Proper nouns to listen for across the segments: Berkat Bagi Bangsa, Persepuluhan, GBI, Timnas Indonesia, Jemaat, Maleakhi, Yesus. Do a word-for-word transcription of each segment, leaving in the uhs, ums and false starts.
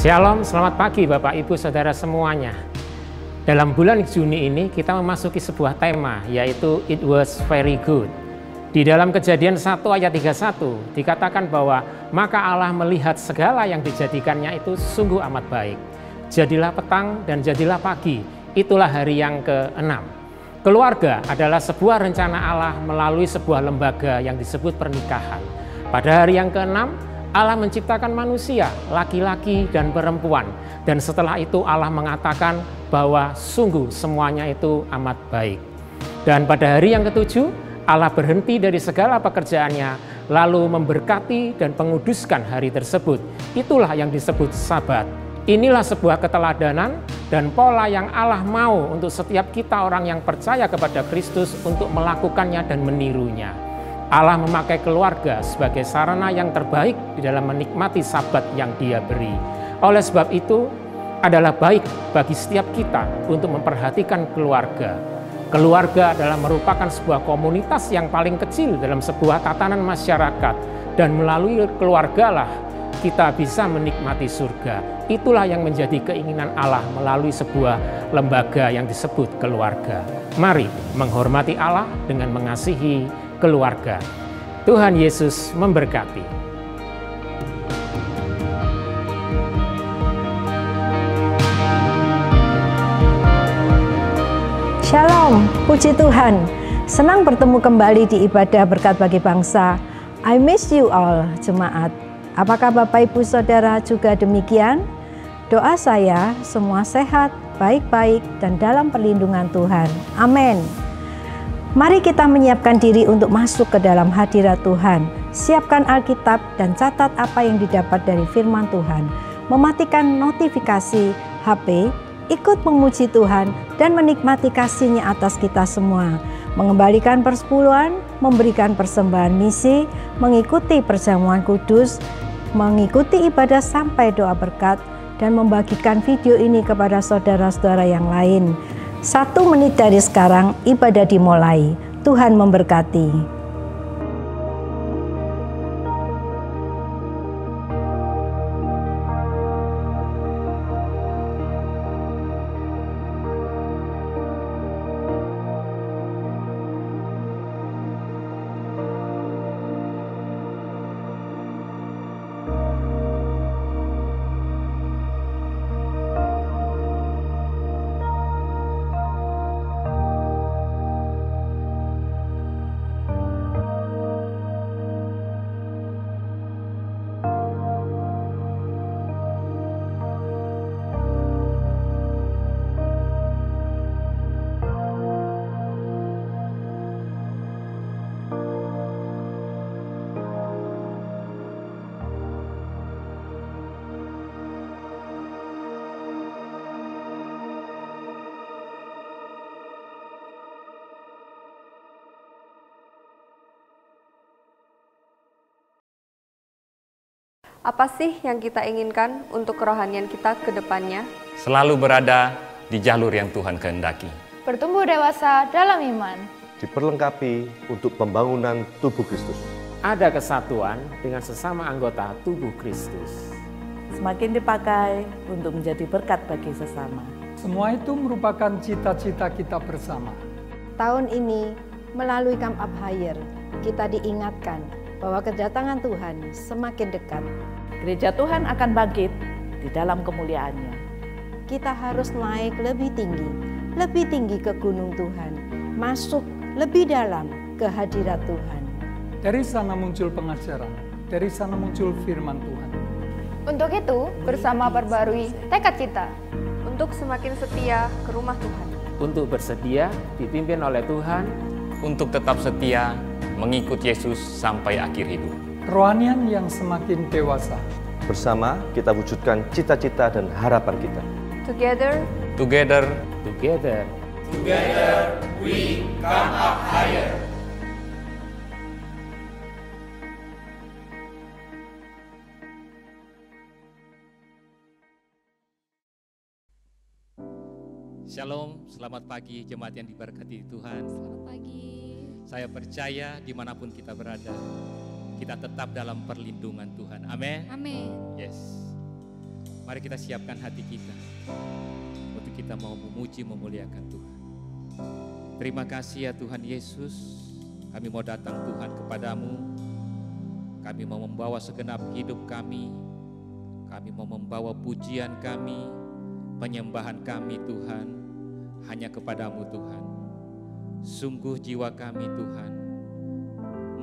Shalom, selamat pagi Bapak, Ibu, Saudara semuanya. Dalam bulan Juni ini kita memasuki sebuah tema, yaitu It Was Very Good. Di dalam Kejadian satu ayat tiga puluh satu dikatakan bahwa maka Allah melihat segala yang dijadikannya itu sungguh amat baik. Jadilah petang dan jadilah pagi, itulah hari yang keenam. Keluarga adalah sebuah rencana Allah melalui sebuah lembaga yang disebut pernikahan. Pada hari yang keenam Allah menciptakan manusia, laki-laki dan perempuan. Dan setelah itu Allah mengatakan bahwa sungguh semuanya itu amat baik. Dan pada hari yang ketujuh, Allah berhenti dari segala pekerjaannya, lalu memberkati dan menguduskan hari tersebut. Itulah yang disebut Sabat. Inilah sebuah keteladanan dan pola yang Allah mau untuk setiap kita orang yang percaya kepada Kristus untuk melakukannya dan menirunya. Allah memakai keluarga sebagai sarana yang terbaik di dalam menikmati Sabat yang Dia beri. Oleh sebab itu, adalah baik bagi setiap kita untuk memperhatikan keluarga. Keluarga adalah merupakan sebuah komunitas yang paling kecil dalam sebuah tatanan masyarakat, dan melalui keluargalah kita bisa menikmati surga. Itulah yang menjadi keinginan Allah melalui sebuah lembaga yang disebut keluarga. Mari menghormati Allah dengan mengasihi keluarga. Tuhan Yesus memberkati. Shalom, puji Tuhan. Senang bertemu kembali di ibadah Berkat Bagi Bangsa. I miss you all, jemaat. Apakah Bapak Ibu Saudara juga demikian? Doa saya semua sehat, baik-baik, dan dalam perlindungan Tuhan. Amin. Mari kita menyiapkan diri untuk masuk ke dalam hadirat Tuhan. Siapkan Alkitab dan catat apa yang didapat dari firman Tuhan. Mematikan notifikasi H P, ikut memuji Tuhan dan menikmati kasih-Nya atas kita semua. Mengembalikan persepuluhan, memberikan persembahan misi, mengikuti perjamuan kudus, mengikuti ibadah sampai doa berkat, dan membagikan video ini kepada saudara-saudara yang lain. Satu menit dari sekarang, ibadah dimulai. Tuhan memberkati. Apa sih yang kita inginkan untuk kerohanian kita ke depannya? Selalu berada di jalur yang Tuhan kehendaki. Bertumbuh dewasa dalam iman. Diperlengkapi untuk pembangunan tubuh Kristus. Ada kesatuan dengan sesama anggota tubuh Kristus. Semakin dipakai untuk menjadi berkat bagi sesama. Semua itu merupakan cita-cita kita bersama. Tahun ini melalui Come Up Higher kita diingatkan bahwa kedatangan Tuhan semakin dekat. Gereja Tuhan akan bangkit di dalam kemuliaannya. Kita harus naik lebih tinggi, lebih tinggi ke gunung Tuhan, masuk lebih dalam ke hadirat Tuhan. Dari sana muncul pengajaran, dari sana muncul firman Tuhan. Untuk itu, bersama perbarui tekad kita untuk semakin setia ke rumah Tuhan. Untuk bersedia dipimpin oleh Tuhan, untuk tetap setia mengikut Yesus sampai akhir hidup. Kerohanian yang semakin dewasa. Bersama kita wujudkan cita-cita dan harapan kita. Together, together, together, together we come up higher. Shalom, selamat pagi jemaat yang diberkati Tuhan. Selamat pagi. Saya percaya dimanapun kita berada, kita tetap dalam perlindungan Tuhan. Amin. Amin. Yes. Mari kita siapkan hati kita untuk kita mau memuji memuliakan Tuhan. Terima kasih ya Tuhan Yesus. Kami mau datang Tuhan kepadamu. Kami mau membawa segenap hidup kami. Kami mau membawa pujian kami, penyembahan kami Tuhan, hanya kepadamu Tuhan. Sungguh jiwa kami Tuhan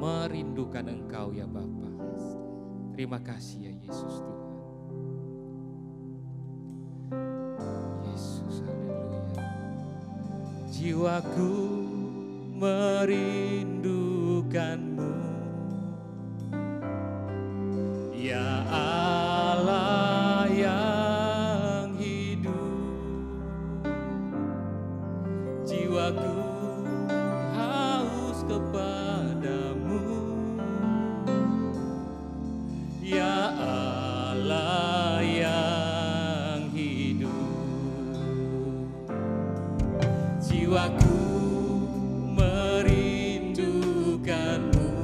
merindukan Engkau ya Bapa. Terima kasih ya Yesus Tuhan. Yesus, haleluya. Jiwaku merindukan-Mu, ya Allah yang hidup. Jiwaku kepadamu, ya Allah yang hidup. Jiwaku merindukanmu.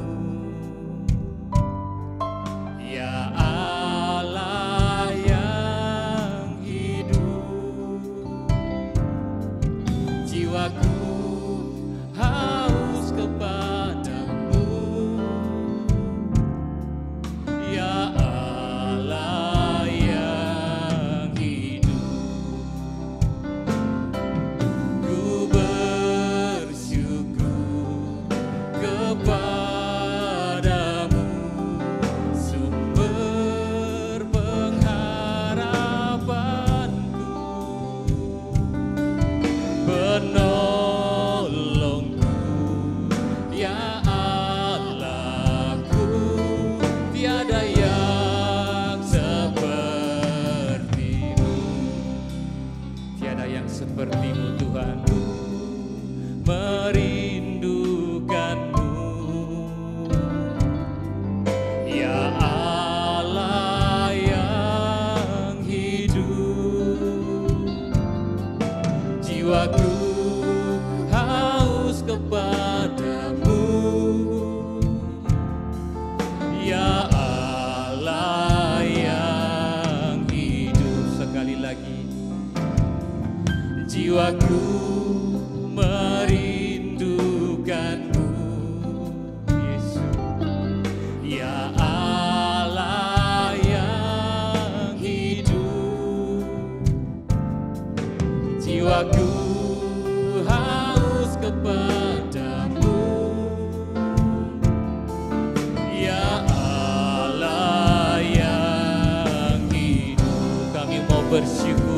bersyukur,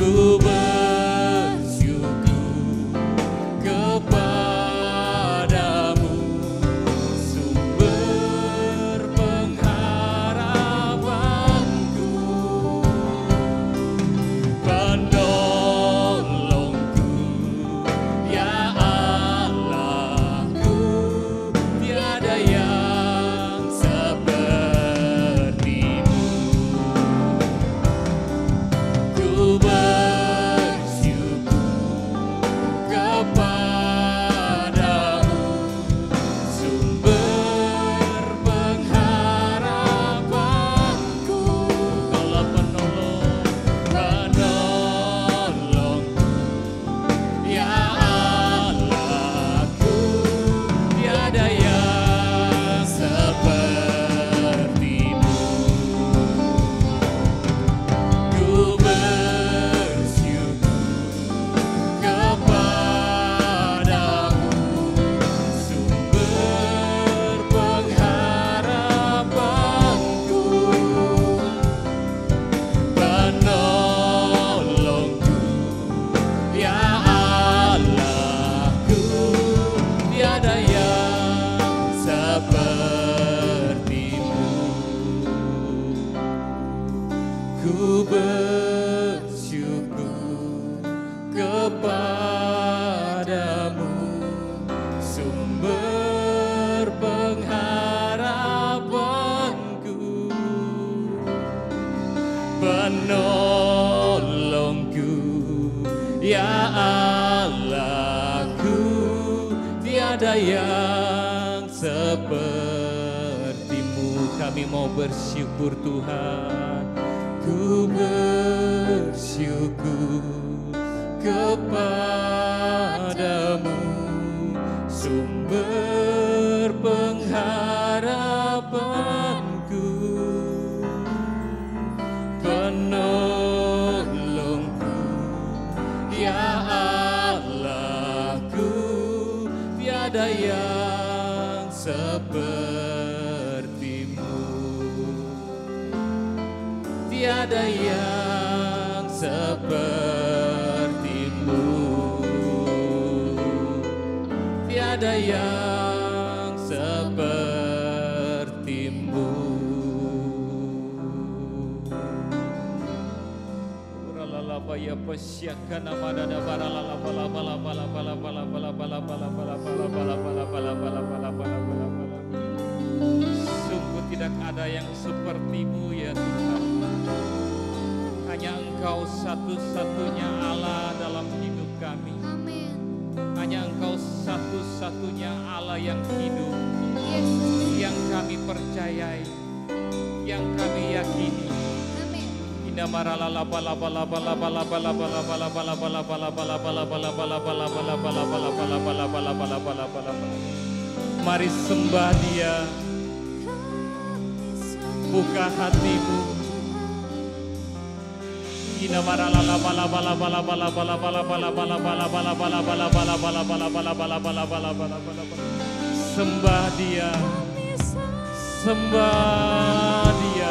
ku bersyukur kepada-Mu, sumber pengharapanku, penolongku, ya Allahku, tiada yang seperti-Mu. Ku yang seperti-Mu, kami mau bersyukur Tuhan, ku bersyukur kepada-Mu, sumber pengharapanku, penolongku, ya Allahku, tiada yang seperti-Mu, tiada yang seperti-Mu, tiada yang seperti-Mu. Uralabaya pasyakana madada baralala bala bala bala bala bala bala bala bala bala bala bala bala bala bala bala bala bala bala. Sungguh tidak ada yang seperti-Mu ya Tuhan. Hanya Engkau satu-satunya Allah dalam hidup kami. Hanya Engkau satu-satunya Allah yang hidup, yang kami percayai, yang kami yakini. Indah marala laba laba laba laba laba laba laba laba laba laba laba laba laba laba laba laba laba laba laba. Mari sembah Dia, buka hatimu. Indah marala laba laba laba laba laba laba laba laba laba laba laba laba laba laba laba laba laba. Sembah Dia, sembah Dia.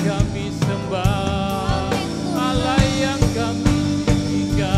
Kami sembah Allah yang kami inginkan.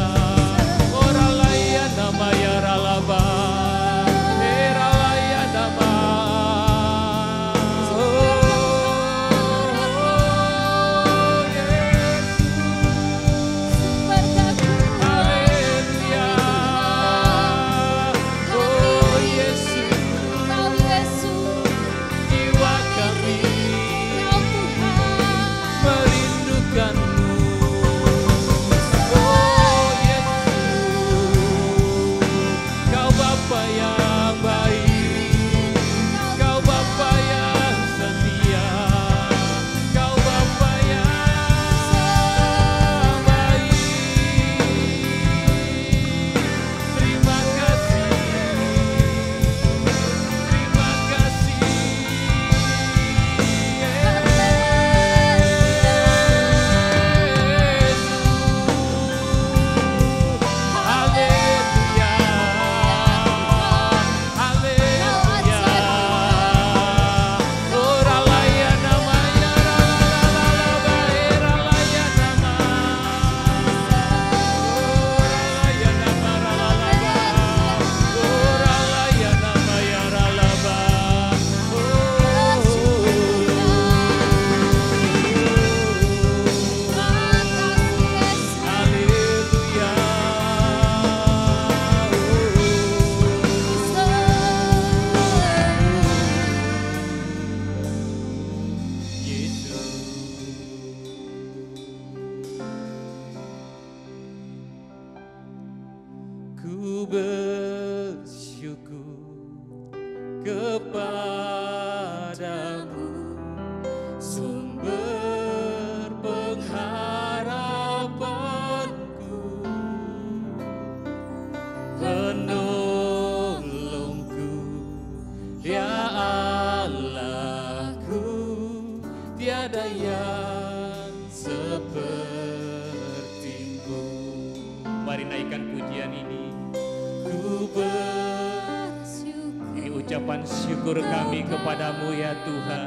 Ucapan syukur kami kepadamu ya Tuhan,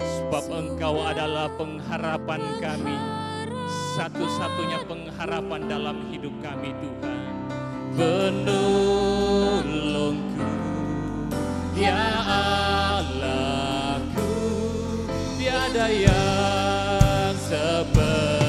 sebab Engkau adalah pengharapan kami, satu-satunya pengharapan dalam hidup kami Tuhan. Penolongku, ya Allahku, tiada yang seperti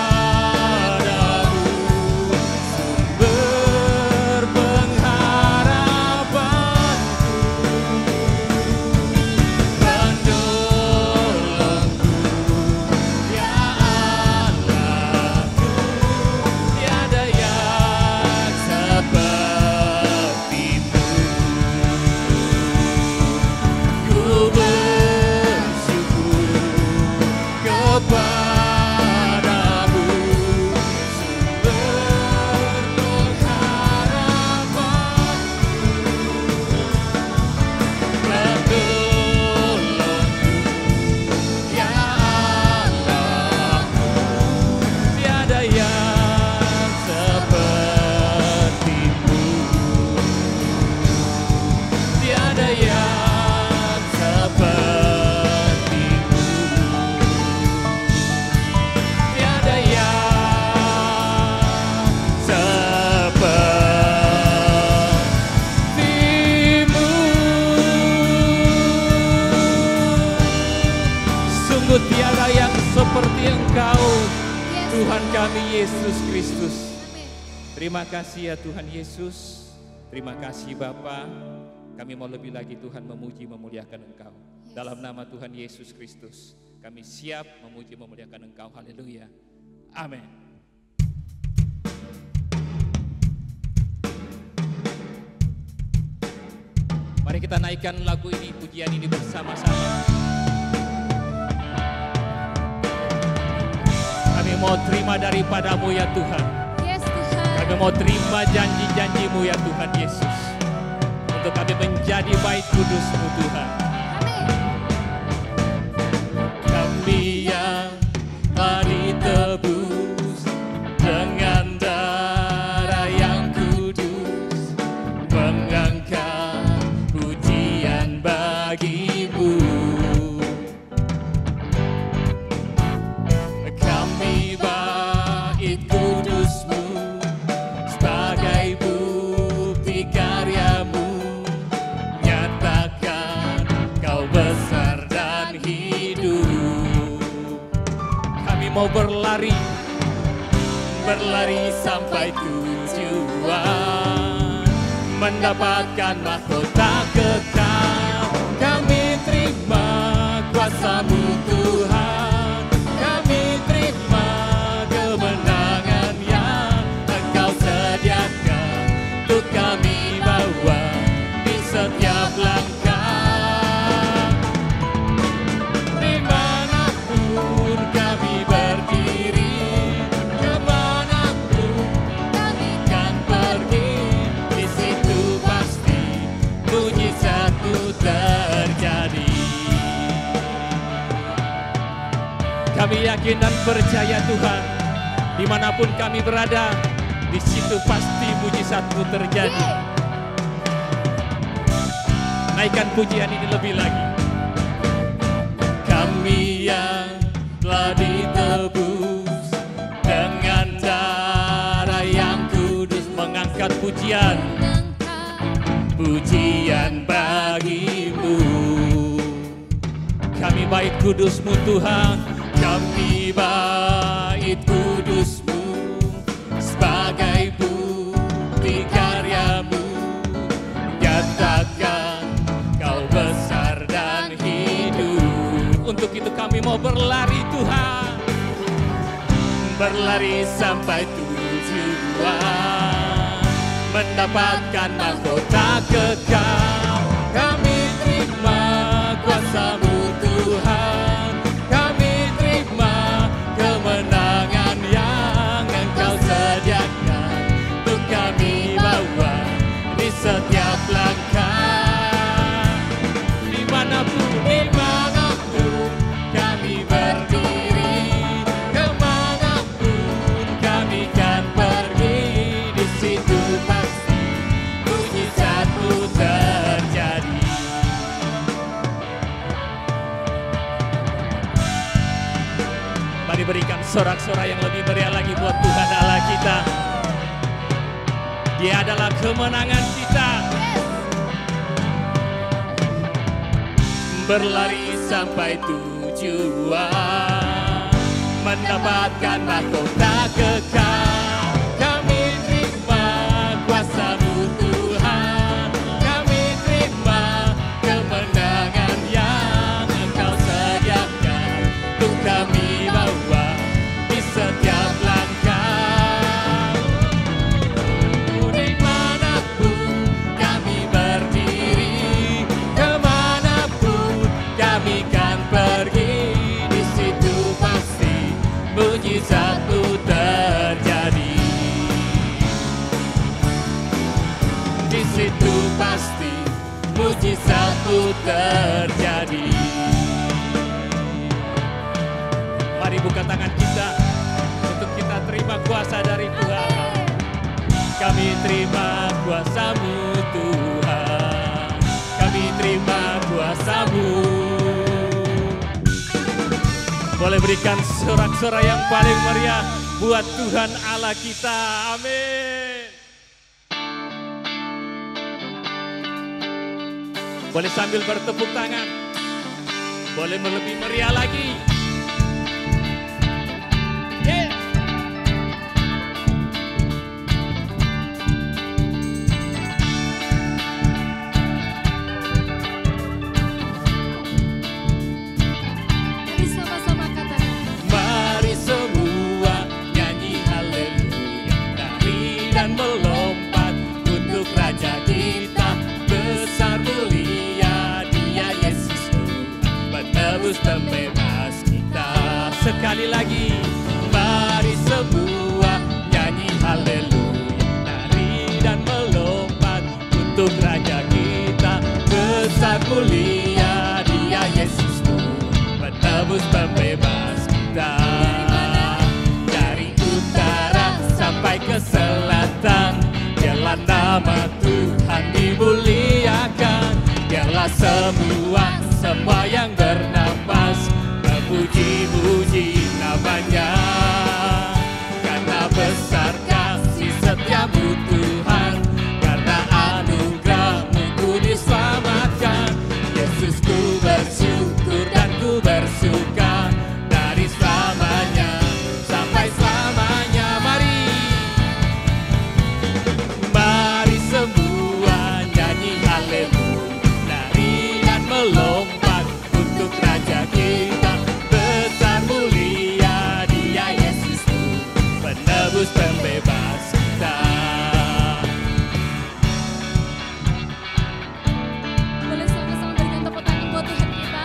Yesus Kristus. Terima kasih ya Tuhan Yesus. Terima kasih Bapa. Kami mau lebih lagi Tuhan memuji memuliakan Engkau. Yes. Dalam nama Tuhan Yesus Kristus. Kami siap memuji memuliakan Engkau. Haleluya. Amin. Mari kita naikkan lagu ini, pujian ini bersama-sama. Kami mau terima daripadamu ya Tuhan. Yes, Tuhan. Kami mau terima janji-janjimu ya Tuhan Yesus, untuk kami menjadi bait kudus-Mu Tuhan. Amin. Kami yang hari tebus dengan darah yang kudus, mengangkat pujian bagi-Mu. Mau berlari, berlari sampai tujuan, mendapatkan mahkota kekal. Kami terima kuasa-Mu Tuhan, kami terima kemenangan yang Engkau sediakan untuk kami bawa di setiap langkah. Kami yakin dan percaya Tuhan, dimanapun kami berada, di situ pasti mujizat-Mu terjadi. Naikkan pujian ini lebih lagi. Kami yang telah ditebus dengan darah yang kudus, mengangkat pujian, pujian bagi-Mu. Kami bait kudus-Mu Tuhan. Kami bait kudus-Mu sebagai bukti karya-Mu, nyatakan Kau besar dan hidup. itu kami mau berlari Tuhan, berlari sampai tujuan, mendapatkan mahkota kekal. Kami terima kuasa-Mu Tuhan, kami terima kemenangan yang Engkau sediakan untuk kami bawa di setiap langkah. Berikan sorak-sorai yang lebih meriah lagi buat Tuhan Allah kita. Dia adalah kemenangan kita. Berlari sampai tujuan, mendapatkan mahkota kekal. Kami terima kuasa-Mu Tuhan, kami terima kemenangan yang Engkau sediakan untuk kami bawa setiap langkah. Dimanapun kami berdiri, kemanapun kami kan pergi, di situ pasti mujizat-Mu terjadi. Di situ pasti mujizat-Mu terjadi. Mari buka tangan kita untuk kita terima kuasa dari Tuhan. Kami terima kuasa-Mu Tuhan, kami terima kuasa-Mu. Boleh berikan sorak-sorai yang paling meriah buat Tuhan Allah kita. Amin. Boleh sambil bertepuk tangan, boleh lebih meriah lagi. Membebas kita sekali lagi, mari semua nyanyi haleluya, nari dan melompat untuk Raja kita. Besar mulia Dia Yesus-Mu, menebus pembebas kita. Dari utara sampai ke selatan, biarlah nama Tuhan dimuliakan. Biarlah semua semua yang bernapas memuji-muji namanya, karena besar kasih setiamu Tuhan, karena anugerah-Mu ku diselamatkan. Yesus, ku bersyukur dan ku bersuka dari selamanya sampai selamanya. Mari, mari semua nyanyi haleluya, nari dan melompat Raja kita. Besar mulia Dia Yesus-Mu, penebus pembebas kita. Boleh sama-sama berikan tepuk tangan buat Tuhan kita.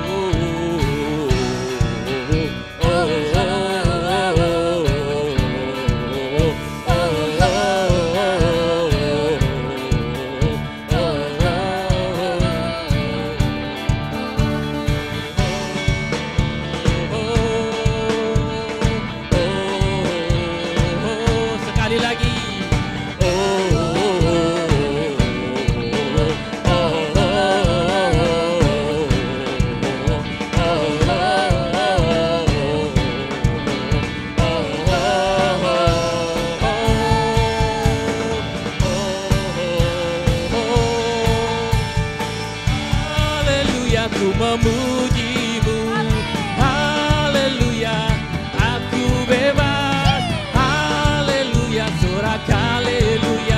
Haleluya,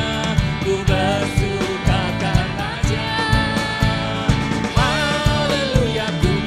ku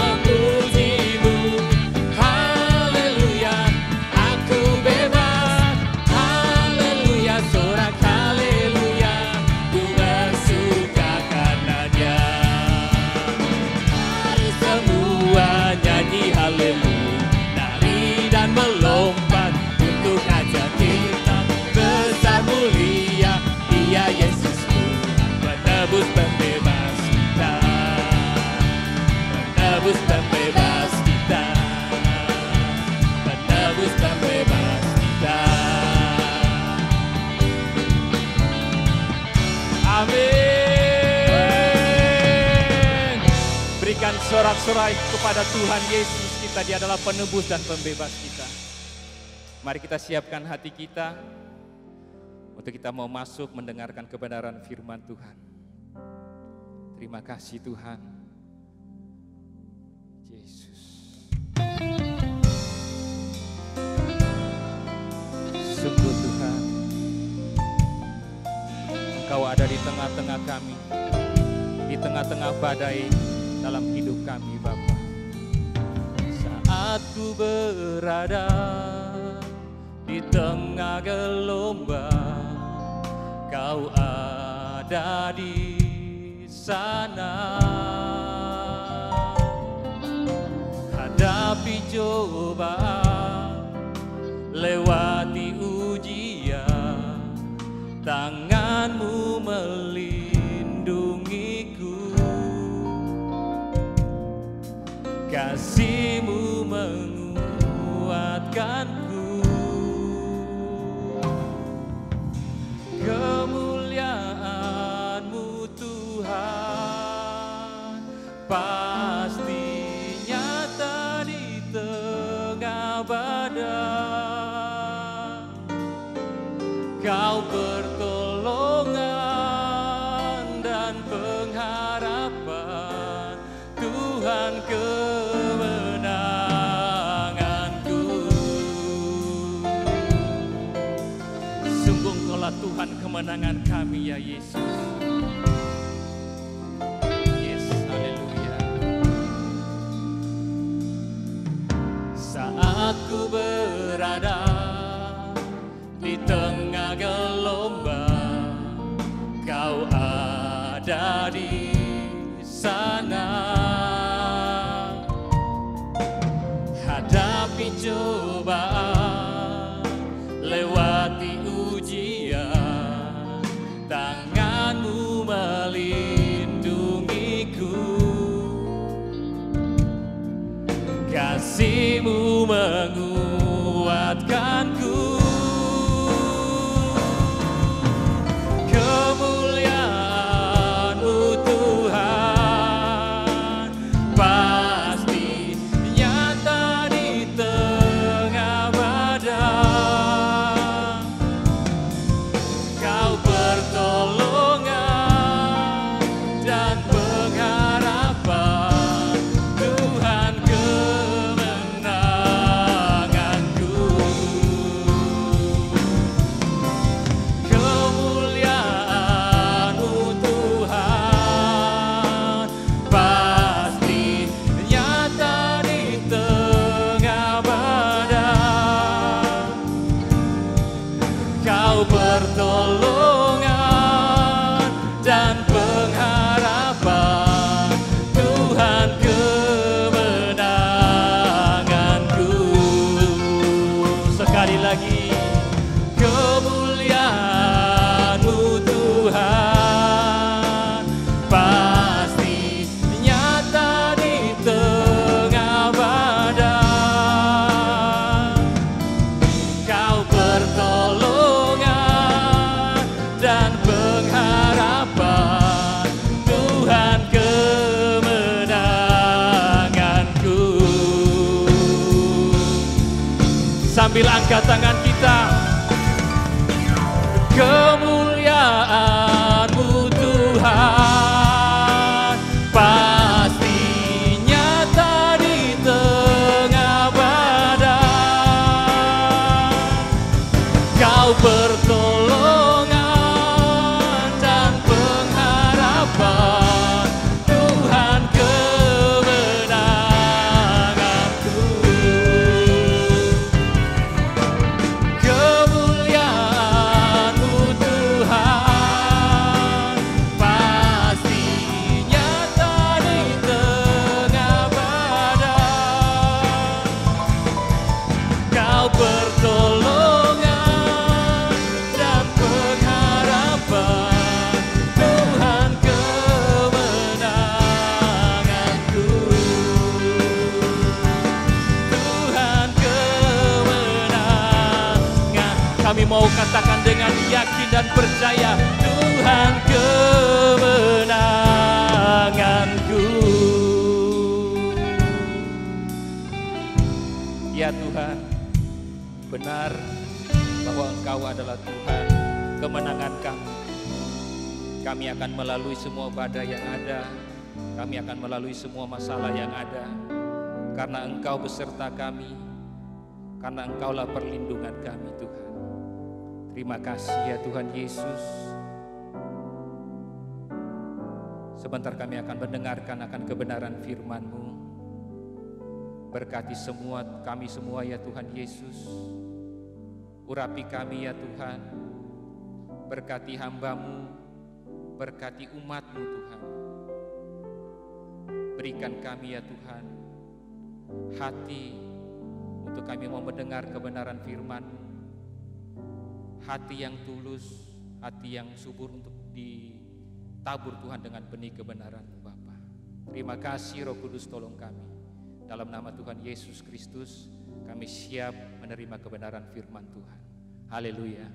Berikan sorak-sorai kepada Tuhan Yesus kita. Dia adalah penebus dan pembebas kita. Mari kita siapkan hati kita untuk kita mau masuk mendengarkan kebenaran firman Tuhan. Terima kasih Tuhan Yesus. Sungguh Tuhan, Engkau ada di tengah-tengah kami, di tengah-tengah badai dalam hidup kami Bapa. Saat ku berada di tengah gelombang, Kau ada di sana. Hadapi cobaan, lewati ujian, tanganmu melindungiku, kasihmu menguatkanku. Kemuliaan-Mu Tuhan pasti nyata di tengah badan. Kau pertolongan dan pengharapan, Tuhan kemenanganku. Sungguh Engkaulah Tuhan kemenangan kami ya Yesus. Yes, haleluya. Saat ku berada di tengah gelombang, Kau ada di sana. Hadapi cobaan, lewati ujian, tanganmu melindungiku, kasihmu menguatkanku. Sambil angkat tangan kita, kemuliaan-Mu Tuhan pasti nyata di tengah badan. Kau pertolongan dan pengharapan, Tuhan kemenanganku. Mau katakan dengan yakin dan percaya, Tuhan kemenanganku. ya Tuhan, benar bahwa Engkau adalah Tuhan kemenangan kami. Kami akan melalui semua badai yang ada, kami akan melalui semua masalah yang ada, karena Engkau beserta kami, karena Engkaulah perlindungan kami Tuhan. Terima kasih ya Tuhan Yesus. Sebentar kami akan mendengarkan akan kebenaran firman-Mu. Berkati semua kami semua ya Tuhan Yesus. Urapi kami ya Tuhan. Berkati hamba-Mu, berkati umat-Mu Tuhan. Berikan kami ya Tuhan hati untuk kami mau mendengar kebenaran firman-Mu. Hati yang tulus, hati yang subur untuk ditabur Tuhan dengan benih kebenaran-Mu Bapa. Terima kasih Roh Kudus, tolong kami. Dalam nama Tuhan Yesus Kristus kami siap menerima kebenaran firman Tuhan. Haleluya.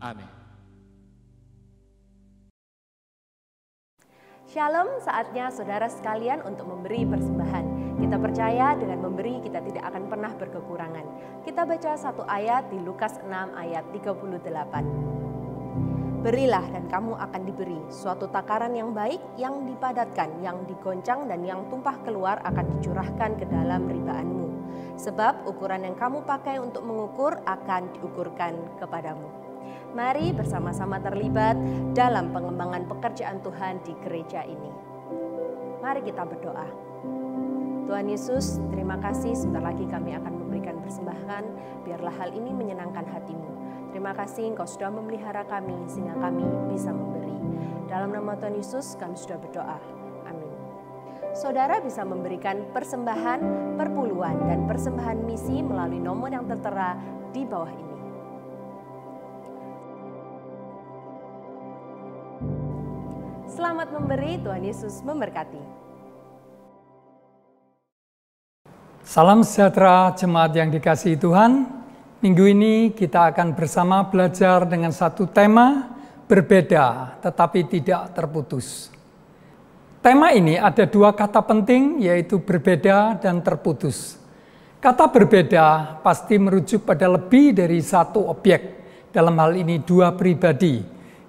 Amin. Shalom, saatnya saudara sekalian untuk memberi persembahan. Kita percaya dengan memberi kita tidak akan pernah berkekurangan. Kita baca satu ayat di Lukas enam ayat tiga puluh delapan. Berilah dan kamu akan diberi, suatu takaran yang baik, yang dipadatkan, yang digoncang dan yang tumpah keluar akan dicurahkan ke dalam ribaanmu. Sebab ukuran yang kamu pakai untuk mengukur akan diukurkan kepadamu. Mari bersama-sama terlibat dalam pengembangan pekerjaan Tuhan di gereja ini. Mari kita berdoa. Tuhan Yesus, terima kasih, sebentar lagi kami akan memberikan persembahan. Biarlah hal ini menyenangkan hatimu. Terima kasih Engkau sudah memelihara kami sehingga kami bisa memberi. Dalam nama Tuhan Yesus kami sudah berdoa. Amin. Saudara bisa memberikan persembahan, perpuluhan dan persembahan misi melalui nomor yang tertera di bawah ini. Selamat memberi, Tuhan Yesus memberkati. Salam sejahtera jemaat yang dikasihi Tuhan. Minggu ini kita akan bersama belajar dengan satu tema berbeda tetapi tidak terputus. Tema ini ada dua kata penting, yaitu berbeda dan terputus. Kata berbeda pasti merujuk pada lebih dari satu objek, dalam hal ini dua pribadi,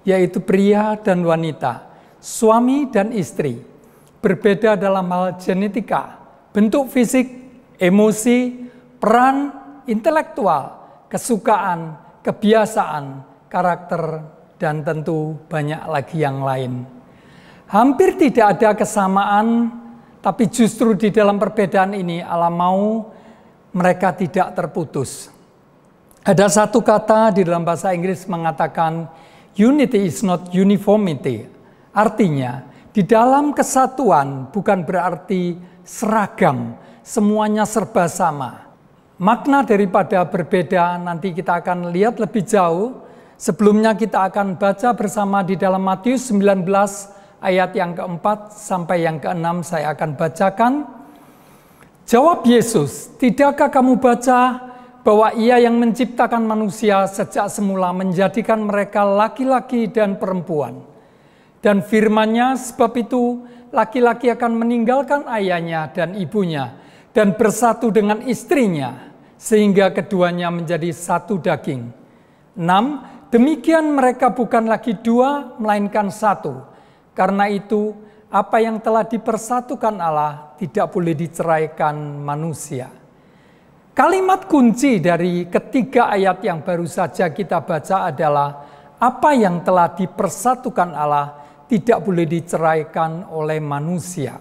yaitu pria dan wanita, suami dan istri. Berbeda dalam hal genetika, bentuk fisik, emosi, peran intelektual, kesukaan, kebiasaan, karakter, dan tentu banyak lagi yang lain. Hampir tidak ada kesamaan, tapi justru di dalam perbedaan ini Allah mau mereka tidak terputus. Ada satu kata di dalam bahasa Inggris mengatakan, unity is not uniformity. Artinya, di dalam kesatuan bukan berarti seragam, semuanya serba sama. Makna daripada berbeda nanti kita akan lihat lebih jauh. Sebelumnya kita akan baca bersama di dalam Matius sembilan belas ayat yang keempat sampai yang keenam saya akan bacakan. Jawab Yesus, "Tidakkah kamu baca bahwa Ia yang menciptakan manusia sejak semula menjadikan mereka laki-laki dan perempuan? Dan firman-Nya, sebab itu laki-laki akan meninggalkan ayahnya dan ibunya dan bersatu dengan istrinya, sehingga keduanya menjadi satu daging. Enam, demikian mereka bukan lagi dua, melainkan satu. Karena itu, apa yang telah dipersatukan Allah tidak boleh diceraikan manusia." Kalimat kunci dari ketiga ayat yang baru saja kita baca adalah, apa yang telah dipersatukan Allah tidak boleh diceraikan oleh manusia.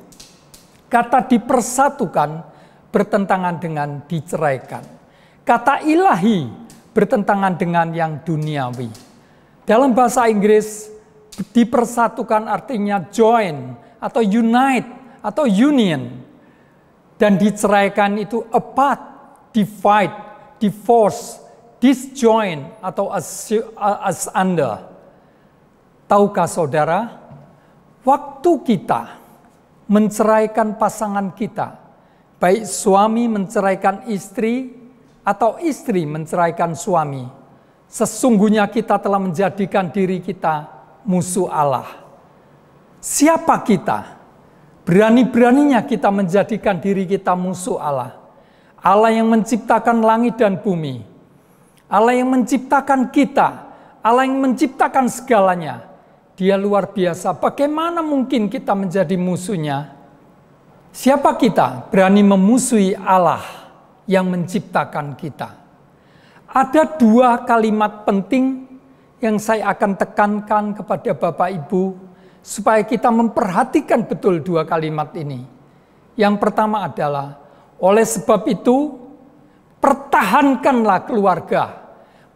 Kata dipersatukan bertentangan dengan diceraikan. Kata ilahi bertentangan dengan yang duniawi. Dalam bahasa Inggris, dipersatukan artinya join atau unite atau union. Dan diceraikan itu apart, divide, divorce, disjoin atau asunder. Tahukah saudara, waktu kita menceraikan pasangan kita, baik suami menceraikan istri atau istri menceraikan suami, sesungguhnya kita telah menjadikan diri kita musuh Allah. Siapa kita? Berani-beraninya kita menjadikan diri kita musuh Allah. Allah yang menciptakan langit dan bumi, Allah yang menciptakan kita, Allah yang menciptakan segalanya. Dia luar biasa. Bagaimana mungkin kita menjadi musuhnya? Siapa kita berani memusuhi Allah yang menciptakan kita? Ada dua kalimat penting yang saya akan tekankan kepada Bapak Ibu, supaya kita memperhatikan betul dua kalimat ini. Yang pertama adalah, oleh sebab itu, pertahankanlah keluarga,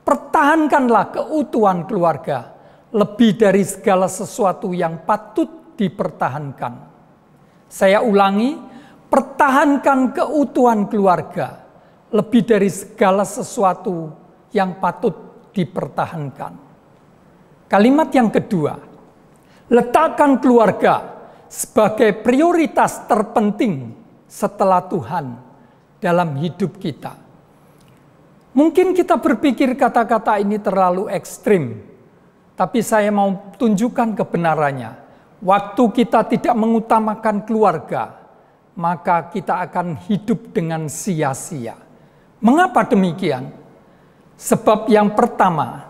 pertahankanlah keutuhan keluarga, lebih dari segala sesuatu yang patut dipertahankan. Saya ulangi, pertahankan keutuhan keluarga, lebih dari segala sesuatu yang patut dipertahankan. Kalimat yang kedua, letakkan keluarga sebagai prioritas terpenting setelah Tuhan dalam hidup kita. Mungkin kita berpikir kata-kata ini terlalu ekstrim, tapi saya mau tunjukkan kebenarannya. Waktu kita tidak mengutamakan keluarga, maka kita akan hidup dengan sia-sia. Mengapa demikian? Sebab yang pertama,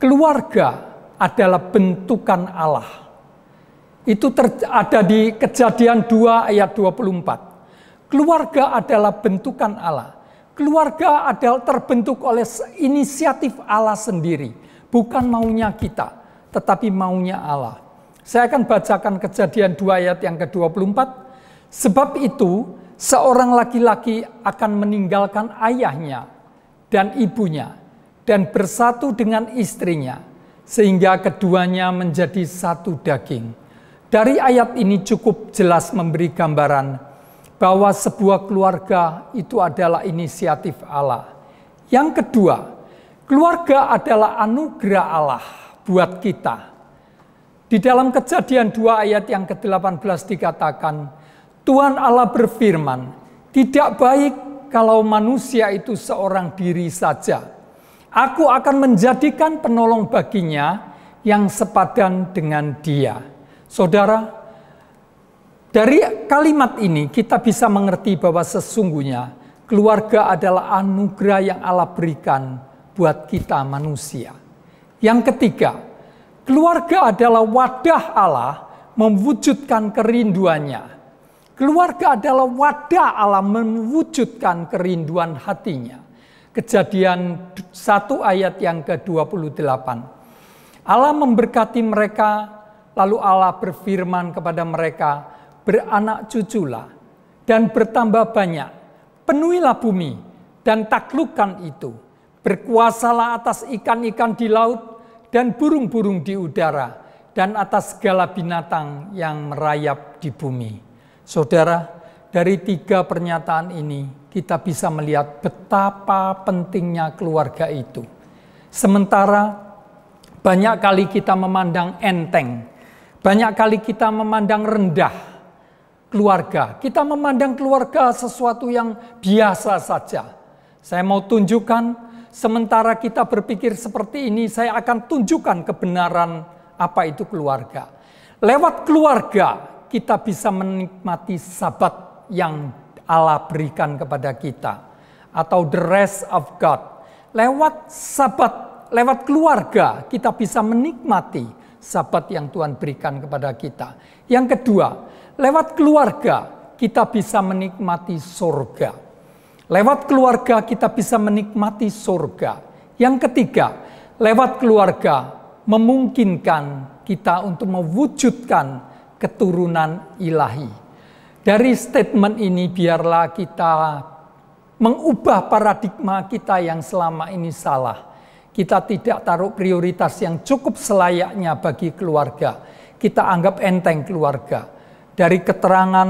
keluarga adalah bentukan Allah. Itu ada di Kejadian dua ayat dua puluh empat. Keluarga adalah bentukan Allah. Keluarga adalah terbentuk oleh inisiatif Allah sendiri. Bukan maunya kita, tetapi maunya Allah. Saya akan bacakan Kejadian dua ayat yang ke dua puluh empat. Sebab itu, seorang laki-laki akan meninggalkan ayahnya dan ibunya dan bersatu dengan istrinya, sehingga keduanya menjadi satu daging. Dari ayat ini cukup jelas memberi gambaran bahwa sebuah keluarga itu adalah inisiatif Allah. Yang kedua, keluarga adalah anugerah Allah buat kita. Di dalam Kejadian dua ayat yang ke delapan belas dikatakan, Tuhan Allah berfirman, tidak baik kalau manusia itu seorang diri saja. Aku akan menjadikan penolong baginya yang sepadan dengan dia. Saudara, dari kalimat ini kita bisa mengerti bahwa sesungguhnya keluarga adalah anugerah yang Allah berikan buat kita manusia. Yang ketiga, keluarga adalah wadah Allah mewujudkan kerinduannya. Keluarga adalah wadah Allah mewujudkan kerinduan hatinya. Kejadian satu ayat yang ke dua puluh delapan. Allah memberkati mereka, lalu Allah berfirman kepada mereka, beranak cuculah dan bertambah banyak, penuhilah bumi dan taklukkan itu, berkuasalah atas ikan-ikan di laut dan burung-burung di udara, dan atas segala binatang yang merayap di bumi. Saudara, dari tiga pernyataan ini kita bisa melihat betapa pentingnya keluarga itu. Sementara banyak kali kita memandang enteng, banyak kali kita memandang rendah keluarga. Kita memandang keluarga sesuatu yang biasa saja. Saya mau tunjukkan, sementara kita berpikir seperti ini, saya akan tunjukkan kebenaran apa itu keluarga. Lewat keluarga, kita bisa menikmati Sabat yang Allah berikan kepada kita, atau the rest of God. Lewat Sabat, lewat keluarga, kita bisa menikmati Sabat yang Tuhan berikan kepada kita. Yang kedua, lewat keluarga kita bisa menikmati surga. Lewat keluarga kita bisa menikmati surga. Yang ketiga, lewat keluarga memungkinkan kita untuk mewujudkan keturunan ilahi. Dari statement ini biarlah kita mengubah paradigma kita yang selama ini salah. Kita tidak taruh prioritas yang cukup selayaknya bagi keluarga. Kita anggap enteng keluarga. Dari keterangan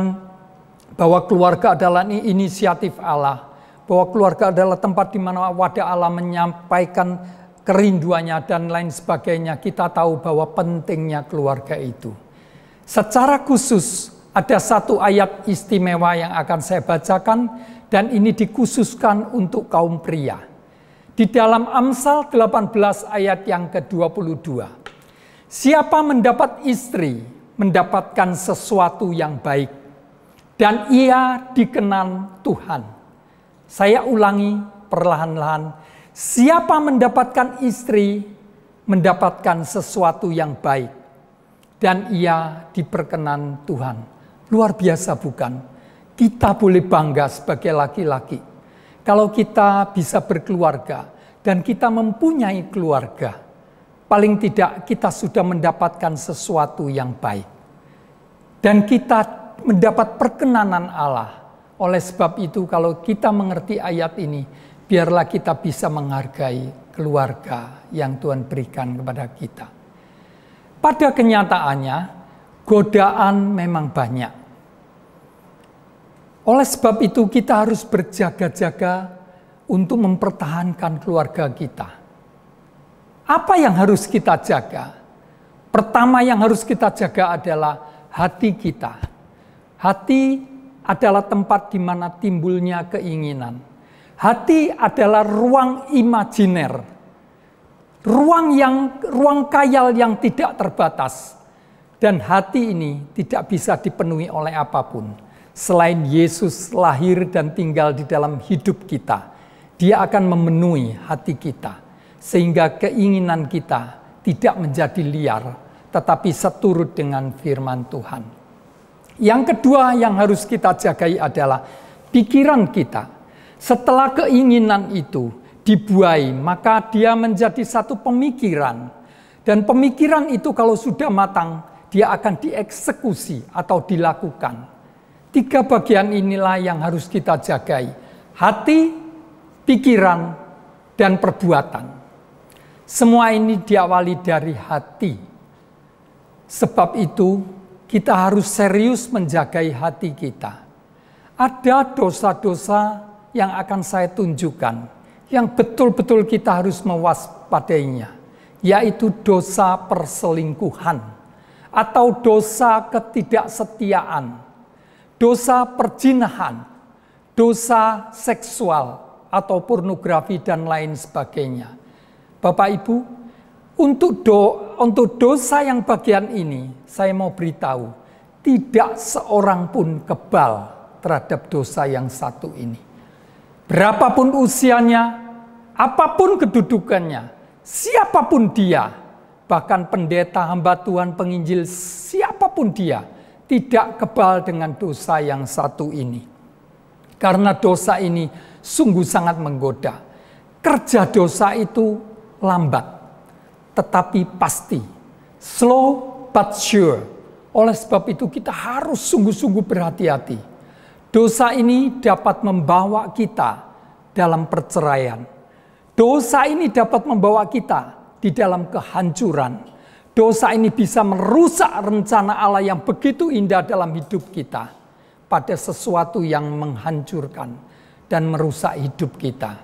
bahwa keluarga adalah inisiatif Allah, bahwa keluarga adalah tempat di mana wadah Allah menyampaikan kerinduannya dan lain sebagainya, kita tahu bahwa pentingnya keluarga itu. Secara khusus, ada satu ayat istimewa yang akan saya bacakan, dan ini dikhususkan untuk kaum pria. Di dalam Amsal delapan belas ayat yang ke dua puluh dua, siapa mendapat istri, mendapatkan sesuatu yang baik, dan ia dikenan Tuhan. Saya ulangi perlahan-lahan, siapa mendapatkan istri, mendapatkan sesuatu yang baik, dan ia diperkenan Tuhan. Luar biasa bukan? Kita boleh bangga sebagai laki-laki kalau kita bisa berkeluarga dan kita mempunyai keluarga. Paling tidak kita sudah mendapatkan sesuatu yang baik. Dan kita mendapat perkenanan Allah. Oleh sebab itu kalau kita mengerti ayat ini, biarlah kita bisa menghargai keluarga yang Tuhan berikan kepada kita. Pada kenyataannya, godaan memang banyak. Oleh sebab itu kita harus berjaga-jaga untuk mempertahankan keluarga kita. Apa yang harus kita jaga? Pertama yang harus kita jaga adalah hati kita. Hati adalah tempat di mana timbulnya keinginan. Hati adalah ruang imajiner. Ruang yang ruang khayal yang tidak terbatas. Dan hati ini tidak bisa dipenuhi oleh apapun selain Yesus lahir dan tinggal di dalam hidup kita. Dia akan memenuhi hati kita, sehingga keinginan kita tidak menjadi liar, tetapi seturut dengan firman Tuhan. Yang kedua yang harus kita jagai adalah pikiran kita. Setelah keinginan itu dibuai, maka dia menjadi satu pemikiran. Dan pemikiran itu kalau sudah matang, dia akan dieksekusi atau dilakukan. Tiga bagian inilah yang harus kita jagai. Hati, pikiran, dan perbuatan. Semua ini diawali dari hati. Sebab itu kita harus serius menjagai hati kita. Ada dosa-dosa yang akan saya tunjukkan, yang betul-betul kita harus mewaspadainya, yaitu dosa perselingkuhan, atau dosa ketidaksetiaan, dosa perzinahan, dosa seksual, atau pornografi dan lain sebagainya. Bapak Ibu, untuk, do, untuk dosa yang bagian ini, saya mau beritahu, tidak seorang pun kebal terhadap dosa yang satu ini. Berapapun usianya, apapun kedudukannya, siapapun dia, bahkan pendeta, hamba Tuhan, penginjil, siapapun dia, tidak kebal dengan dosa yang satu ini. Karena dosa ini sungguh sangat menggoda. Kerja dosa itu lambat, tetapi pasti. Slow but sure. Oleh sebab itu kita harus sungguh-sungguh berhati-hati. Dosa ini dapat membawa kita dalam perceraian. Dosa ini dapat membawa kita di dalam kehancuran. Dosa ini bisa merusak rencana Allah yang begitu indah dalam hidup kita pada sesuatu yang menghancurkan dan merusak hidup kita.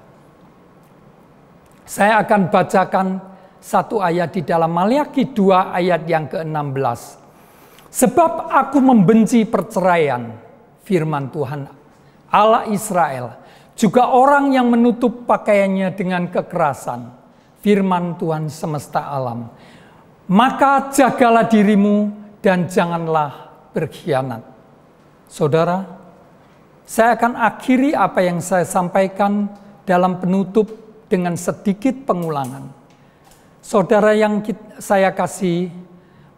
Saya akan bacakan satu ayat di dalam Maleakhi dua ayat yang ke enam belas. Sebab aku membenci perceraian, firman Tuhan Allah Israel. Juga orang yang menutup pakaiannya dengan kekerasan, firman Tuhan semesta alam. Maka jagalah dirimu dan janganlah berkhianat. Saudara, saya akan akhiri apa yang saya sampaikan dalam penutup dengan sedikit pengulangan. Saudara yang kita, saya kasih,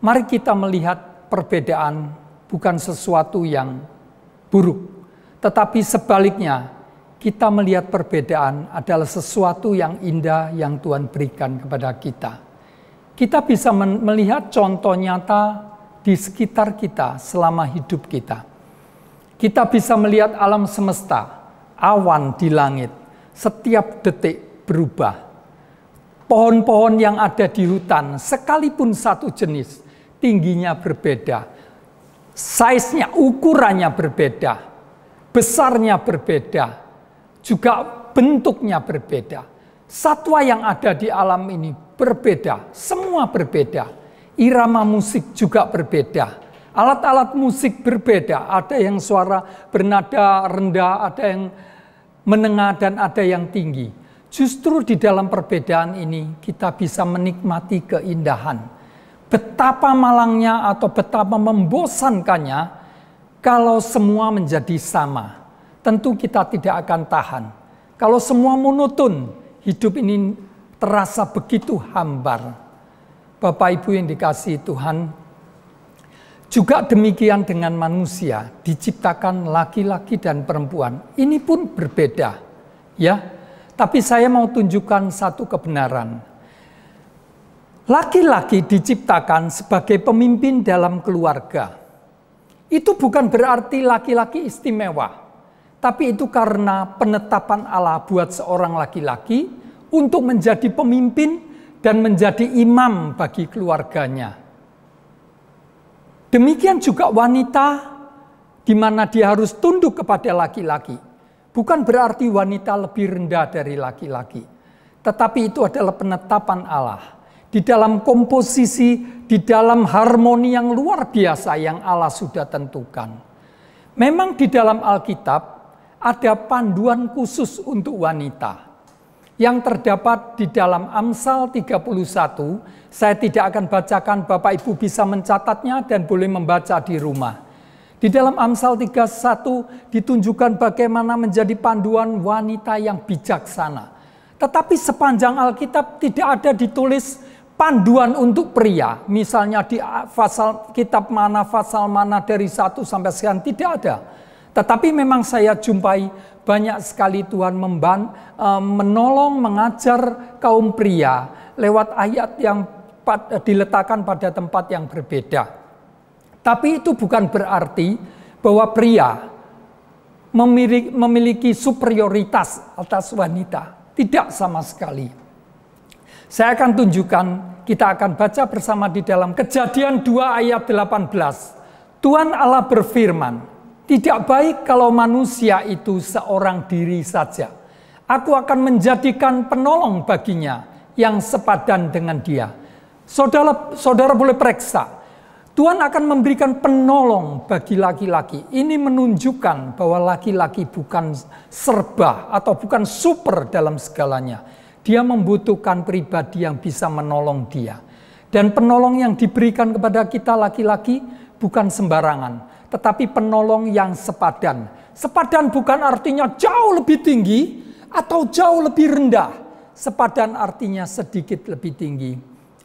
mari kita melihat perbedaan bukan sesuatu yang buruk, tetapi sebaliknya kita melihat perbedaan adalah sesuatu yang indah yang Tuhan berikan kepada kita. Kita bisa melihat contoh nyata di sekitar kita selama hidup kita. Kita bisa melihat alam semesta, awan di langit, setiap detik berubah. Pohon-pohon yang ada di hutan, sekalipun satu jenis, tingginya berbeda, size-nya, ukurannya berbeda, besarnya berbeda, juga bentuknya berbeda. Satwa yang ada di alam ini berbeda, semua berbeda. Irama musik juga berbeda, alat-alat musik berbeda, ada yang suara bernada rendah, ada yang menengah, dan ada yang tinggi. Justru di dalam perbedaan ini kita bisa menikmati keindahan. Betapa malangnya atau betapa membosankannya kalau semua menjadi sama. Tentu kita tidak akan tahan. Kalau semua monoton, hidup ini terasa begitu hambar. Bapak Ibu yang dikasihi Tuhan, juga demikian dengan manusia, diciptakan laki-laki dan perempuan. Ini pun berbeda, ya. Tapi saya mau tunjukkan satu kebenaran. Laki-laki diciptakan sebagai pemimpin dalam keluarga. Itu bukan berarti laki-laki istimewa, tapi itu karena penetapan Allah buat seorang laki-laki untuk menjadi pemimpin dan menjadi imam bagi keluarganya. Demikian juga wanita, di mana dia harus tunduk kepada laki-laki. Bukan berarti wanita lebih rendah dari laki-laki, tetapi itu adalah penetapan Allah. Di dalam komposisi, di dalam harmoni yang luar biasa yang Allah sudah tentukan. Memang di dalam Alkitab ada panduan khusus untuk wanita. Yang terdapat di dalam Amsal tiga puluh satu, saya tidak akan bacakan, Bapak Ibu bisa mencatatnya dan boleh membaca di rumah. Di dalam Amsal tiga puluh satu ditunjukkan bagaimana menjadi panduan wanita yang bijaksana. Tetapi sepanjang Alkitab tidak ada ditulis panduan untuk pria, misalnya di pasal kitab mana, pasal mana dari satu sampai sekian, tidak ada. Tetapi memang saya jumpai banyak sekali Tuhan memban, menolong, mengajar kaum pria lewat ayat yang diletakkan pada tempat yang berbeda. Tapi itu bukan berarti bahwa pria memiliki superioritas atas wanita, tidak sama sekali. Saya akan tunjukkan, kita akan baca bersama di dalam Kejadian dua ayat delapan belas. Tuhan Allah berfirman, tidak baik kalau manusia itu seorang diri saja. Aku akan menjadikan penolong baginya yang sepadan dengan dia. Saudara, saudara boleh periksa. Tuhan akan memberikan penolong bagi laki-laki. Ini menunjukkan bahwa laki-laki bukan serba atau bukan super dalam segalanya. Dia membutuhkan pribadi yang bisa menolong dia. Dan penolong yang diberikan kepada kita laki-laki bukan sembarangan, tetapi penolong yang sepadan. Sepadan bukan artinya jauh lebih tinggi atau jauh lebih rendah. Sepadan artinya sedikit lebih tinggi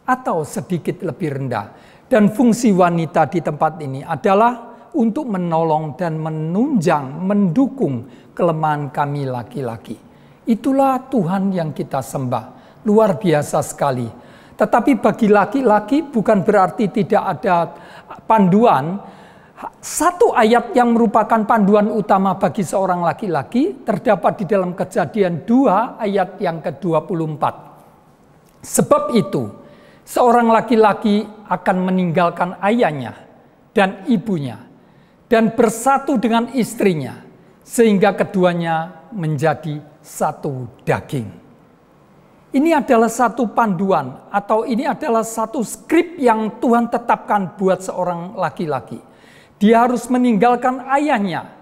atau sedikit lebih rendah. Dan fungsi wanita di tempat ini adalah untuk menolong dan menunjang, mendukung kelemahan kami laki-laki. Itulah Tuhan yang kita sembah. Luar biasa sekali. Tetapi bagi laki-laki bukan berarti tidak ada panduan. Satu ayat yang merupakan panduan utama bagi seorang laki-laki terdapat di dalam Kejadian dua ayat yang ke dua puluh empat. Sebab itu, seorang laki-laki akan meninggalkan ayahnya dan ibunya dan bersatu dengan istrinya, sehingga keduanya menjadi satu daging. Ini adalah satu panduan atau ini adalah satu skrip yang Tuhan tetapkan buat seorang laki-laki. Dia harus meninggalkan ayahnya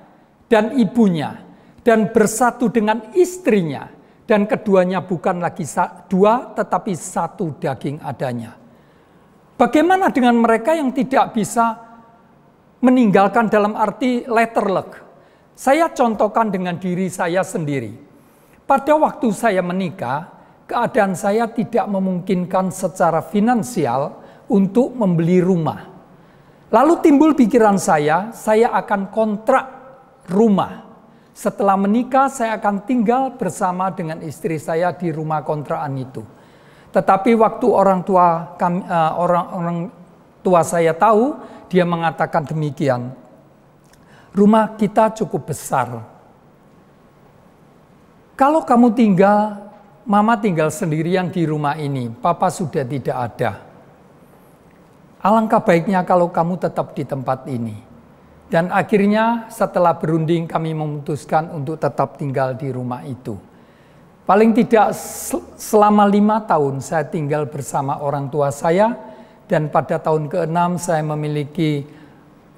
dan ibunya dan bersatu dengan istrinya dan keduanya bukan lagi dua tetapi satu daging adanya. Bagaimana dengan mereka yang tidak bisa meninggalkan dalam arti letterlek? Saya contohkan dengan diri saya sendiri. Pada waktu saya menikah, keadaan saya tidak memungkinkan secara finansial untuk membeli rumah. Lalu timbul pikiran saya, saya akan kontrak rumah. Setelah menikah, saya akan tinggal bersama dengan istri saya di rumah kontrakan itu. Tetapi waktu orang tua kami, orang, orang tua saya tahu, dia mengatakan demikian. Rumah kita cukup besar. Kalau kamu tinggal, mama tinggal sendirian di rumah ini, papa sudah tidak ada. Alangkah baiknya kalau kamu tetap di tempat ini. Dan akhirnya setelah berunding kami memutuskan untuk tetap tinggal di rumah itu. Paling tidak selama lima tahun saya tinggal bersama orang tua saya, dan pada tahun keenam saya memiliki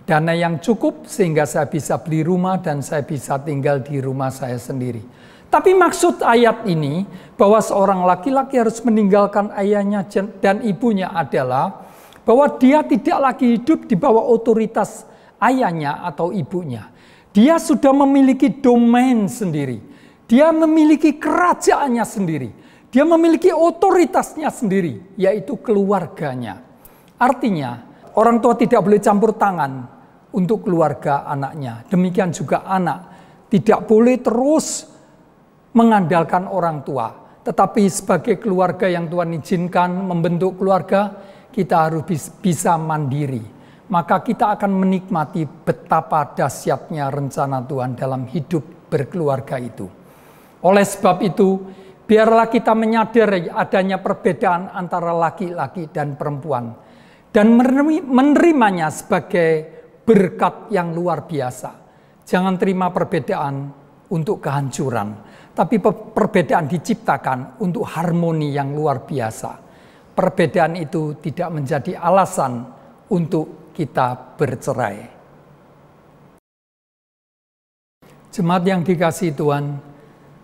dana yang cukup sehingga saya bisa beli rumah dan saya bisa tinggal di rumah saya sendiri. Tapi maksud ayat ini bahwa seorang laki-laki harus meninggalkan ayahnya dan ibunya adalah bahwa dia tidak lagi hidup di bawah otoritas ayahnya atau ibunya. Dia sudah memiliki domain sendiri. Dia memiliki kerajaannya sendiri. Dia memiliki otoritasnya sendiri, yaitu keluarganya. Artinya, orang tua tidak boleh campur tangan untuk keluarga anaknya. Demikian juga anak tidak boleh terus mengandalkan orang tua. Tetapi sebagai keluarga yang Tuhan izinkan membentuk keluarga, kita harus bisa mandiri. Maka kita akan menikmati betapa dahsyatnya rencana Tuhan dalam hidup berkeluarga itu. Oleh sebab itu, biarlah kita menyadari adanya perbedaan antara laki-laki dan perempuan, dan menerimanya sebagai berkat yang luar biasa. Jangan terima perbedaan untuk kehancuran, tapi perbedaan diciptakan untuk harmoni yang luar biasa. Perbedaan itu tidak menjadi alasan untuk kita bercerai. Jemaat yang dikasihi Tuhan,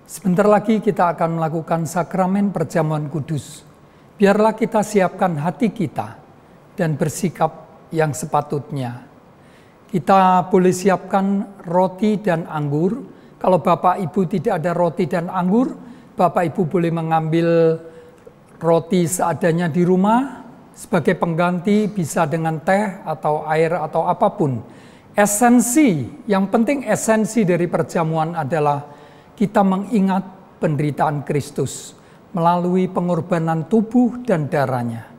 sebentar lagi kita akan melakukan sakramen perjamuan kudus. Biarlah kita siapkan hati kita dan bersikap yang sepatutnya. Kita boleh siapkan roti dan anggur. Kalau Bapak Ibu tidak ada roti dan anggur, Bapak Ibu boleh mengambil roti seadanya di rumah. Sebagai pengganti bisa dengan teh atau air atau apapun. Esensi, yang penting esensi dari perjamuan adalah kita mengingat penderitaan Kristus melalui pengorbanan tubuh dan darahnya.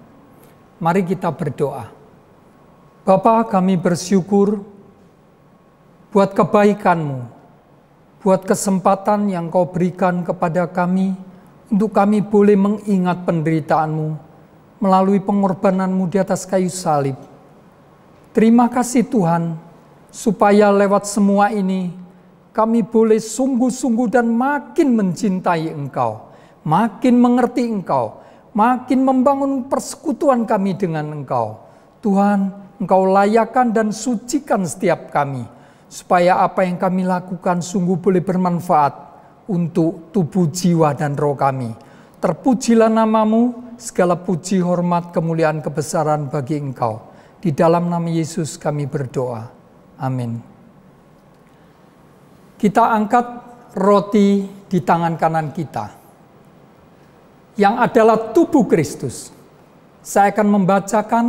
Mari kita berdoa. Bapa, kami bersyukur buat kebaikan-Mu, buat kesempatan yang Kau berikan kepada kami, untuk kami boleh mengingat penderitaan-Mu melalui pengorbanan-Mu di atas kayu salib. Terima kasih Tuhan, supaya lewat semua ini, kami boleh sungguh-sungguh dan makin mencintai Engkau, makin mengerti Engkau, makin membangun persekutuan kami dengan Engkau. Tuhan, Engkau layakan dan sucikan setiap kami, supaya apa yang kami lakukan sungguh boleh bermanfaat untuk tubuh, jiwa, dan roh kami. Terpujilah namamu, segala puji, hormat, kemuliaan, kebesaran bagi Engkau. Di dalam nama Yesus kami berdoa. Amin. Kita angkat roti di tangan kanan kita, yang adalah tubuh Kristus. Saya akan membacakan,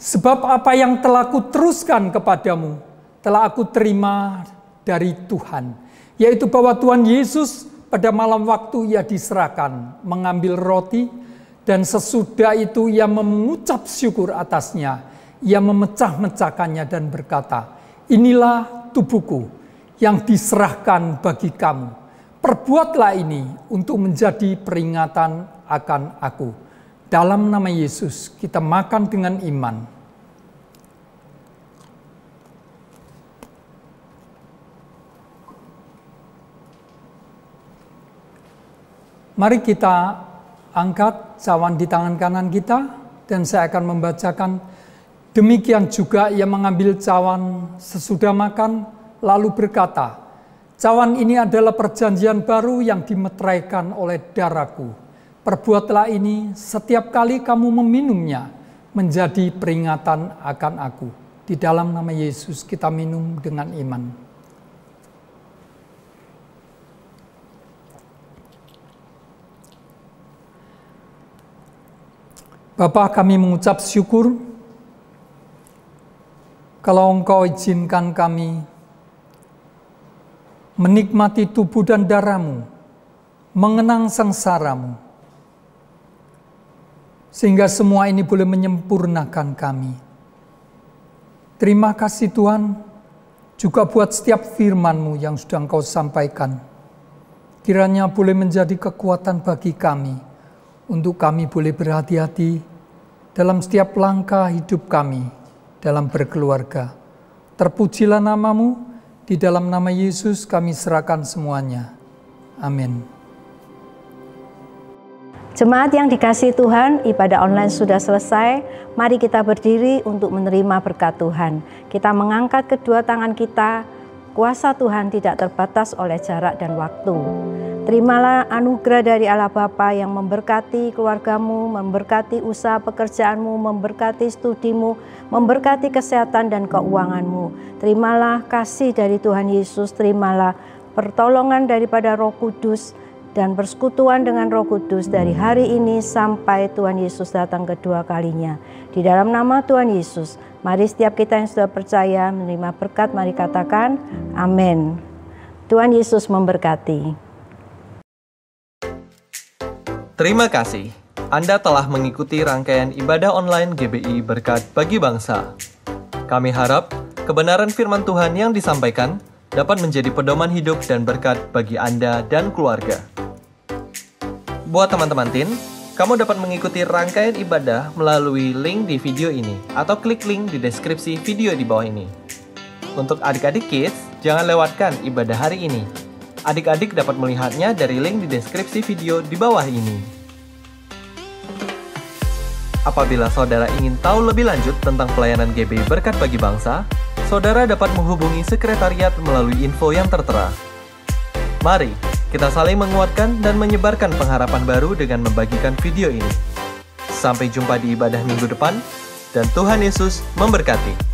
sebab apa yang telah kuteruskan kepadamu, telah aku terima dari Tuhan. Yaitu bahwa Tuhan Yesus pada malam waktu ia diserahkan, mengambil roti, dan sesudah itu ia mengucap syukur atasnya. Ia memecah-mecahkannya dan berkata, inilah tubuhku, yang diserahkan bagi kamu. Perbuatlah ini untuk menjadi peringatan akan aku. Dalam nama Yesus kita makan dengan iman. Mari kita angkat cawan di tangan kanan kita, dan saya akan membacakan, demikian juga ia mengambil cawan sesudah makan, lalu berkata, cawan ini adalah perjanjian baru yang dimeteraikan oleh darahku. Perbuatlah ini setiap kali kamu meminumnya menjadi peringatan akan aku. Di dalam nama Yesus kita minum dengan iman. Bapa, kami mengucap syukur kalau Engkau izinkan kami menikmati tubuh dan darah-Mu, mengenang sengsara-Mu, sehingga semua ini boleh menyempurnakan kami. Terima kasih Tuhan, juga buat setiap firman-Mu yang sudah Engkau sampaikan. Kiranya boleh menjadi kekuatan bagi kami, untuk kami boleh berhati-hati dalam setiap langkah hidup kami, dalam berkeluarga. Terpujilah namamu, di dalam nama Yesus kami serahkan semuanya. Amin. Jemaat yang dikasihi Tuhan, ibadah online sudah selesai. Mari kita berdiri untuk menerima berkat Tuhan. Kita mengangkat kedua tangan kita. Kuasa Tuhan tidak terbatas oleh jarak dan waktu. Terimalah anugerah dari Allah Bapa yang memberkati keluargamu, memberkati usaha pekerjaanmu, memberkati studimu, memberkati kesehatan dan keuanganmu. Terimalah kasih dari Tuhan Yesus, terimalah pertolongan daripada Roh Kudus, dan persekutuan dengan Roh Kudus dari hari ini sampai Tuhan Yesus datang kedua kalinya. Di dalam nama Tuhan Yesus, mari setiap kita yang sudah percaya menerima berkat, mari katakan amin. Tuhan Yesus memberkati. Terima kasih. Anda telah mengikuti rangkaian ibadah online G B I Berkat Bagi Bangsa. Kami harap kebenaran firman Tuhan yang disampaikan dapat menjadi pedoman hidup dan berkat bagi Anda dan keluarga. Buat teman-teman Tin, kamu dapat mengikuti rangkaian ibadah melalui link di video ini atau klik link di deskripsi video di bawah ini. Untuk adik-adik kids, jangan lewatkan ibadah hari ini. Adik-adik dapat melihatnya dari link di deskripsi video di bawah ini. Apabila saudara ingin tahu lebih lanjut tentang pelayanan G B I Berkat Bagi Bangsa, saudara dapat menghubungi sekretariat melalui info yang tertera. Mari kita saling menguatkan dan menyebarkan pengharapan baru dengan membagikan video ini. Sampai jumpa di ibadah minggu depan, dan Tuhan Yesus memberkati.